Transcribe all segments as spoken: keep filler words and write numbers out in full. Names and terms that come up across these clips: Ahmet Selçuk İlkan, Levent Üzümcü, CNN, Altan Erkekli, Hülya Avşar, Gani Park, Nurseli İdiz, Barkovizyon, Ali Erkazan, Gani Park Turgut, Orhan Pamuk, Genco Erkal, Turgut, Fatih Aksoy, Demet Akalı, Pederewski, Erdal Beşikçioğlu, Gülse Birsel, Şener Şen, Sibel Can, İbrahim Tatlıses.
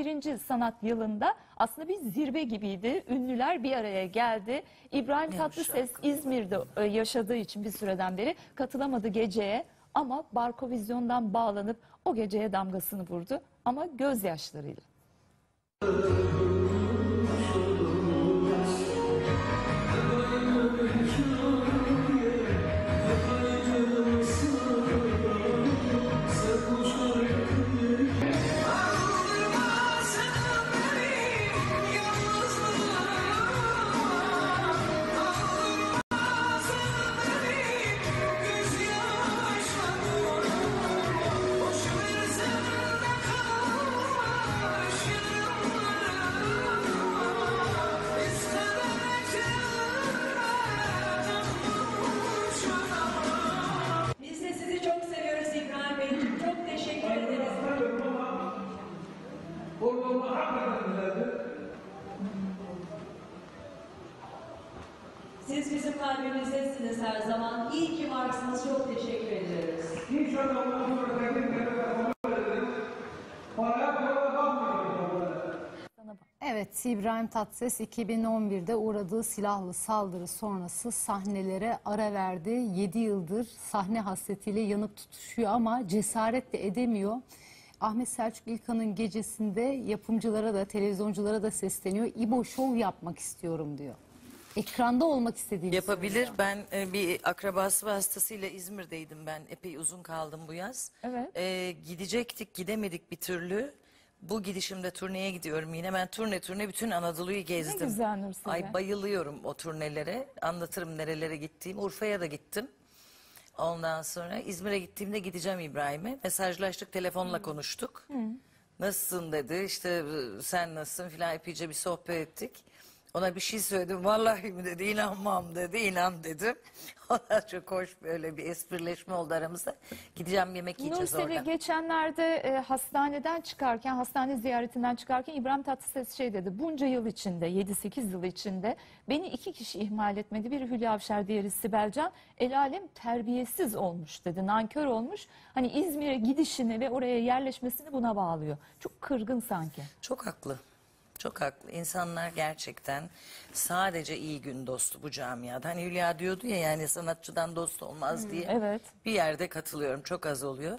kırk birinci sanat yılında aslında bir zirve gibiydi. Ünlüler bir araya geldi. İbrahim Tatlıses İzmir'de yaşadığı için bir süreden beri katılamadı geceye. Ama Barkovizyon'dan bağlanıp o geceye damgasını vurdu. Ama gözyaşlarıyla. Siz bizim kalbimizdesiniz her zaman. İyi ki varsınız. Çok teşekkür ederiz. İnşallah bu Evet, İbrahim Tatlıses iki bin on bir'de uğradığı silahlı saldırı sonrası sahnelere ara verdi. yedi yıldır sahne hasretiyle yanıp tutuşuyor ama cesaret de edemiyor. Ahmet Selçuk İlkan'ın gecesinde yapımcılara da televizyonculara da sesleniyor. İbo şov yapmak istiyorum diyor. Ekranda olmak istediğini yapabilir. Söylüyor. Ben e, bir akrabası vasıtasıyla İzmir'deydim ben. Epey uzun kaldım bu yaz. Evet. E, gidecektik, gidemedik bir türlü. Bu gidişimde turneye gidiyorum yine. Ben turne turne bütün Anadolu'yu gezdim. Ne güzel Nurseli. Ay bayılıyorum o turnelere. Anlatırım nerelere gittiğim. Urfa'ya da gittim. Ondan sonra İzmir'e gittiğimde gideceğim İbrahim'e. Mesajlaştık, telefonla hmm. konuştuk. Hmm. Nasılsın dedi. İşte sen nasılsın filan, epeyce bir sohbet ettik. Ona bir şey söyledim. Vallahi mi dedi, inanmam dedi, inan dedim. Ona çok hoş böyle bir esprileşme oldu aramızda. Gideceğim, yemek yiyeceğiz orada. Nurseli geçenlerde e, hastaneden çıkarken, hastane ziyaretinden çıkarken İbrahim Tatlıses şey dedi. Bunca yıl içinde, yedi sekiz yıl içinde beni iki kişi ihmal etmedi. Biri Hülya Avşar, diğeri Sibel Can. El alem terbiyesiz olmuş dedi, nankör olmuş. Hani İzmir'e gidişini ve oraya yerleşmesini buna bağlıyor. Çok kırgın sanki. Çok haklı. Çok haklı. İnsanlar gerçekten sadece iyi gün dostu bu camiada. Hani Hülya diyordu ya, yani sanatçıdan dost olmaz hmm, diye. Evet. Bir yerde katılıyorum. Çok az oluyor.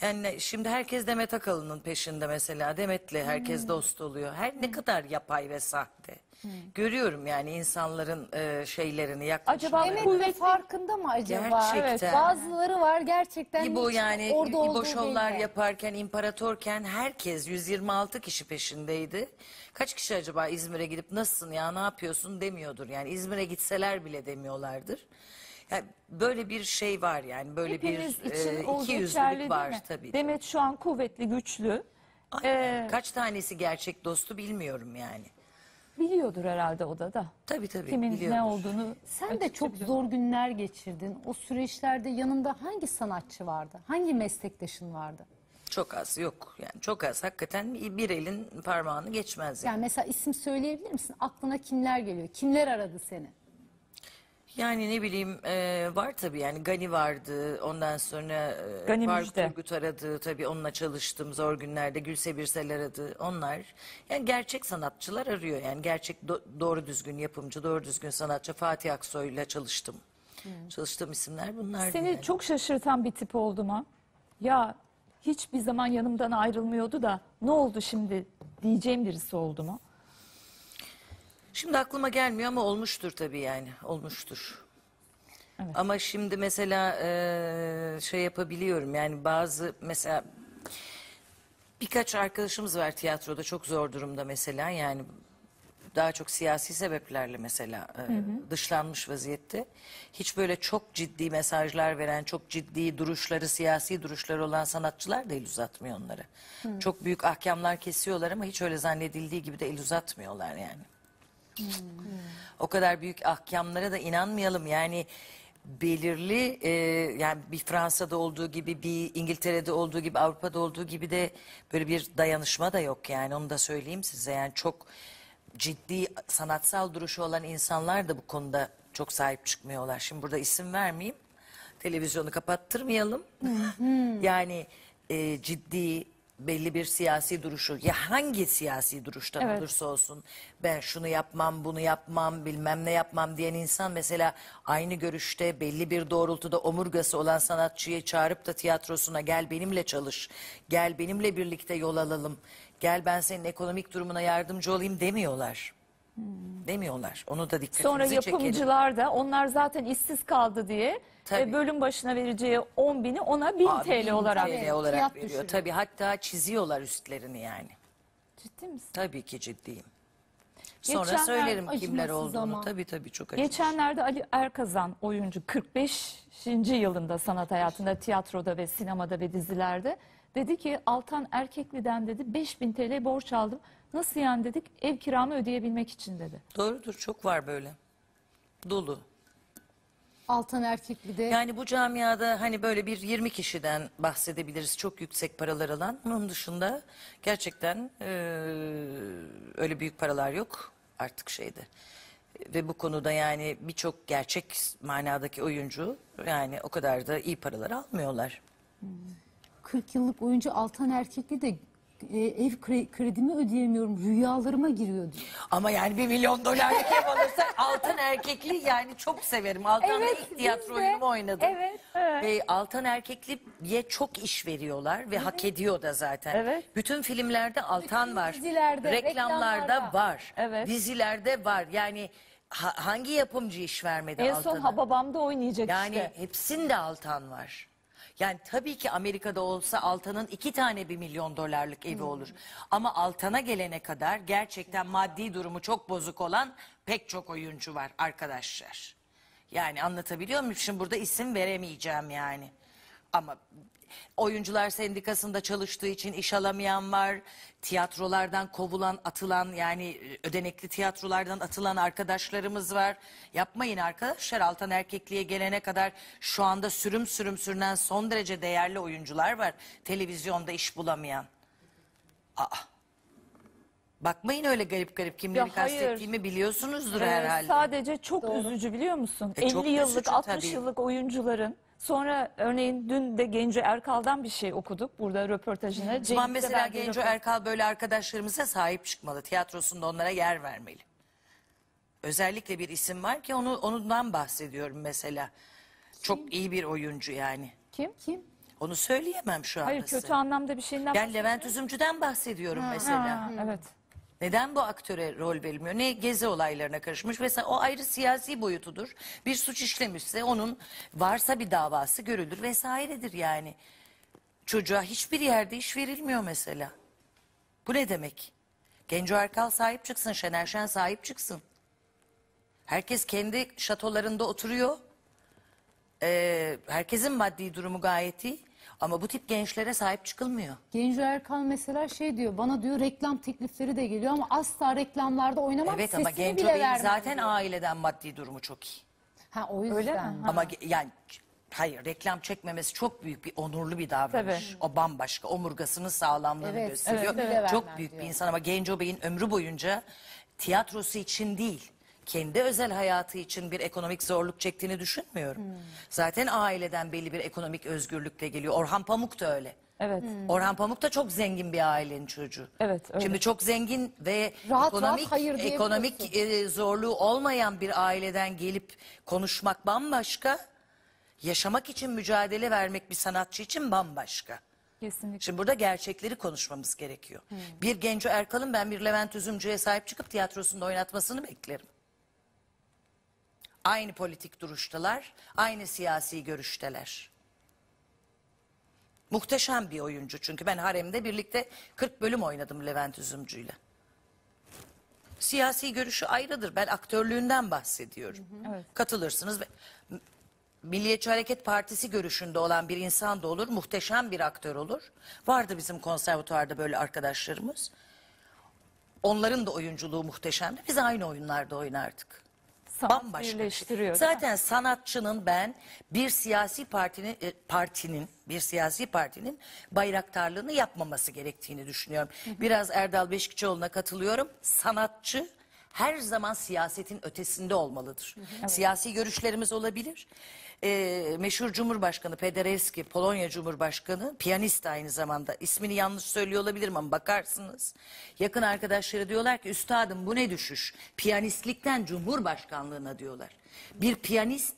Yani şimdi herkes Demet Akalı'nın peşinde mesela. Demet'le herkes hmm. dost oluyor. Her hmm. ne kadar yapay ve sahte. Hmm. Görüyorum yani insanların e, şeylerini yaklaşımlarını. Acaba Demet kuvvet farkında mı acaba? Gerçekten. Evet, bazıları var gerçekten. İbo yani İbo şovlar yaparken, imparatorken herkes yüz yirmi altı kişi peşindeydi. Kaç kişi acaba İzmir'e gidip nasılsın ya, ne yapıyorsun demiyordur. Yani İzmir'e gitseler bile demiyorlardır. Yani böyle bir şey var yani, böyle hepiniz bir e, iki yüzlülük var tabii. Demet şu an kuvvetli, güçlü. Ee... Kaç tanesi gerçek dostu bilmiyorum yani. Biliyordur herhalde odada. Tabii tabii. Kimin biliyordur. Ne olduğunu. Sen de çok zor günler geçirdin. O süreçlerde yanında hangi sanatçı vardı? Hangi meslektaşın vardı? Çok az, yok yani çok az, hakikaten bir elin parmağını geçmez yani. Yani mesela isim söyleyebilir misin? Aklına kimler geliyor? Kimler aradı seni? Yani ne bileyim e, var tabii yani Gani vardı, ondan sonra Gani Park Turgut aradı, tabii onunla çalıştım zor günlerde, Gülse Birsel aradı, onlar yani gerçek sanatçılar arıyor yani gerçek do doğru düzgün yapımcı, doğru düzgün sanatçı. Fatih Aksoy'la çalıştım. Hmm. Çalıştığım isimler bunlar. Seni yani. Çok şaşırtan bir tip oldu mu? Ya hiçbir zaman yanımdan ayrılmıyordu da ne oldu şimdi diyeceğim birisi oldu mu? Şimdi aklıma gelmiyor ama olmuştur tabii yani, olmuştur. Evet. Ama şimdi mesela e, şey yapabiliyorum yani bazı mesela birkaç arkadaşımız var tiyatroda çok zor durumda mesela yani. Daha çok siyasi sebeplerle mesela e, hı hı. dışlanmış vaziyette. Hiç böyle çok ciddi mesajlar veren, çok ciddi duruşları, siyasi duruşları olan sanatçılar da el uzatmıyor onları. Hı. Çok büyük ahkamlar kesiyorlar ama hiç öyle zannedildiği gibi de el uzatmıyorlar yani. Hı. O kadar büyük ahkamlara da inanmayalım yani. Belirli e, yani bir Fransa'da olduğu gibi, bir İngiltere'de olduğu gibi, Avrupa'da olduğu gibi de böyle bir dayanışma da yok yani, onu da söyleyeyim size yani. Çok ciddi sanatsal duruşu olan insanlar da bu konuda çok sahip çıkmıyorlar. Şimdi burada isim vermeyeyim. Televizyonu kapattırmayalım. Hmm. Yani e, ciddi belli bir siyasi duruşu, ya hangi siyasi duruştan evet. olursa olsun, ben şunu yapmam, bunu yapmam, bilmem ne yapmam diyen insan mesela aynı görüşte, belli bir doğrultuda omurgası olan sanatçıyı çağırıp da tiyatrosuna gel benimle çalış, gel benimle birlikte yol alalım, gel ben senin ekonomik durumuna yardımcı olayım demiyorlar. Hmm. Demiyorlar. Onu da dikkatimizi çekelim. Sonra yapımcılar çekelim. Da onlar zaten işsiz kaldı diye e, bölüm başına vereceği on bini ona bin Aa, T L bin olarak, T L evet, olarak veriyor. Tabii, hatta çiziyorlar üstlerini yani. Ciddi misin? Tabii ki ciddiyim. Sonra geçenler, söylerim kimler olduğunu. Ama. Tabii tabii çok acımasız. Geçenlerde Ali Erkazan oyuncu kırk beşinci yılında sanat hayatında, tiyatroda ve sinemada ve dizilerde dedi ki Altan Erkekli'den dedi beş bin T L borç aldım. Nasıl yani dedik, ev kiramı ödeyebilmek için dedi. Doğrudur, çok var böyle. Dolu. Altan Erkekli de... Yani bu camiada hani böyle bir yirmi kişiden bahsedebiliriz çok yüksek paralar alan. Onun dışında gerçekten ee, öyle büyük paralar yok artık şeyde. Ve bu konuda yani birçok gerçek manadaki oyuncu yani o kadar da iyi paralar almıyorlar. Hmm. kırk yıllık oyuncu Altan Erkekli de... ev kredimi ödeyemiyorum, rüyalarıma giriyordu. Ama yani bir milyon dolarlık ev alırsak Altan Erkekli yani çok severim. Altan'la evet, ilk tiyatro oyunumu oynadım. Evet, evet. Ve Altan Erkekli'ye çok iş veriyorlar ve evet. hak ediyor da zaten. Evet. Bütün filmlerde Altan Bütün var. Dizilerde, reklamlarda, reklamlarda var. Evet. Dizilerde var. Yani ha, hangi yapımcı iş vermedi Altan'a? En son Hababam'da oynayacak yani işte. Yani hepsinde Altan var. Yani tabii ki Amerika'da olsa Altan'ın iki tane bir milyon dolarlık evi olur. Hmm. Ama Altan'a gelene kadar gerçekten maddi durumu çok bozuk olan pek çok oyuncu var arkadaşlar. Yani anlatabiliyor muyum? Şimdi burada isim veremeyeceğim yani. Ama oyuncular sendikasında çalıştığı için iş alamayan var. Tiyatrolardan kovulan, atılan yani ödenekli tiyatrolardan atılan arkadaşlarımız var. Yapmayın arkadaşlar, Altan Erkekli'ye gelene kadar şu anda sürüm sürüm sürünen son derece değerli oyuncular var. Televizyonda iş bulamayan. Aa. Bakmayın öyle garip garip, kimleri kastettiğimi biliyorsunuzdur evet, herhalde. Sadece çok doğru. üzücü biliyor musun? E, elli yıllık, üzücü, altmış tabii. yıllık oyuncuların. Sonra örneğin dün de Genco Erkal'dan bir şey okuduk burada röportajına. O zaman mesela Genco Erkal böyle arkadaşlarımıza sahip çıkmalı. Tiyatrosunda onlara yer vermeli. Özellikle bir isim var ki onu ondan bahsediyorum mesela. Kim? Çok iyi bir oyuncu yani. Kim? Kim? Onu söyleyemem şu anda. Hayır, kötü anlamda bir şeyinden bahsediyorum. Yani Levent Üzümcü'den bahsediyorum ha, mesela. Ha, evet. Neden bu aktöre rol verilmiyor? Ne gezi olaylarına karışmış? Mesela o ayrı siyasi boyutudur. Bir suç işlemişse onun varsa bir davası görülür vesairedir yani. Çocuğa hiçbir yerde iş verilmiyor mesela. Bu ne demek? Genco Erkal sahip çıksın, Şener Şen sahip çıksın. Herkes kendi şatolarında oturuyor. Ee, herkesin maddi durumu gayet iyi. Ama bu tip gençlere sahip çıkılmıyor. Genco Erkal mesela şey diyor, bana diyor reklam teklifleri de geliyor ama asla reklamlarda oynamak, evet, sesini bile vermiyor. Evet ama Genco Bey'in zaten diyor. Aileden maddi durumu çok iyi. Ha o yüzden. Öyle mi? Ama yani hayır, reklam çekmemesi çok büyük bir onurlu bir davranış. Tabii. O bambaşka, omurgasının sağlamlığını evet, gösteriyor. Evet, çok büyük diyor. Bir insan ama Genco Bey'in ömrü boyunca tiyatrosu için değil, kendi özel hayatı için bir ekonomik zorluk çektiğini düşünmüyorum. Hmm. Zaten aileden belli bir ekonomik özgürlükle geliyor. Orhan Pamuk da öyle. Evet. Hmm. Orhan Pamuk da çok zengin bir ailenin çocuğu. Evet, öyle. Şimdi çok zengin ve rahat, ekonomik rahat, ekonomik e, zorluğu olmayan bir aileden gelip konuşmak bambaşka. Yaşamak için mücadele vermek bir sanatçı için bambaşka. Kesinlikle. Şimdi burada gerçekleri konuşmamız gerekiyor. Hmm. Bir Genco Erkal'ın ben bir Levent Üzümcü'ye sahip çıkıp tiyatrosunda oynatmasını beklerim. Aynı politik duruştalar, aynı siyasi görüşteler. Muhteşem bir oyuncu çünkü ben Harem'de birlikte kırk bölüm oynadım Levent Üzümcü'yle. Siyasi görüşü ayrıdır, ben aktörlüğünden bahsediyorum. Hı hı. Evet. Katılırsınız. Milliyetçi Hareket Partisi görüşünde olan bir insan da olur, muhteşem bir aktör olur. Vardı bizim konservatuvarda böyle arkadaşlarımız. Onların da oyunculuğu muhteşemdi, biz aynı oyunlarda oynardık. Bambaşka şey. Zaten sanatçının ben bir siyasi partinin partinin bir siyasi partinin bayraktarlığını yapmaması gerektiğini düşünüyorum. Hı hı. Biraz Erdal Beşikçioğlu'na katılıyorum. Sanatçı her zaman siyasetin ötesinde olmalıdır. Evet. Siyasi görüşlerimiz olabilir. E, meşhur Cumhurbaşkanı Pederewski, Polonya Cumhurbaşkanı, piyanist aynı zamanda. İsmini yanlış söylüyor olabilirim ama bakarsınız. Yakın arkadaşları diyorlar ki üstadım bu ne düşüş? Piyanistlikten Cumhurbaşkanlığına diyorlar. Bir piyanist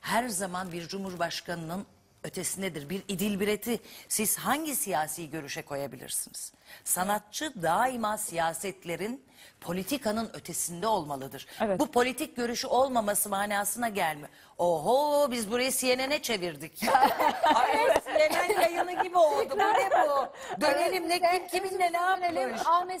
her zaman bir Cumhurbaşkanı'nın ötesindedir. Bir idilbireti siz hangi siyasi görüşe koyabilirsiniz? Sanatçı daima siyasetlerin, politikanın ötesinde olmalıdır. Evet. Bu politik görüşü olmaması manasına gelmiyor. Oho biz burayı C N N'e çevirdik. Ay, C N N yayını gibi oldu. Bu ne bu? Dönelim ne kim kiminle ne yapmış?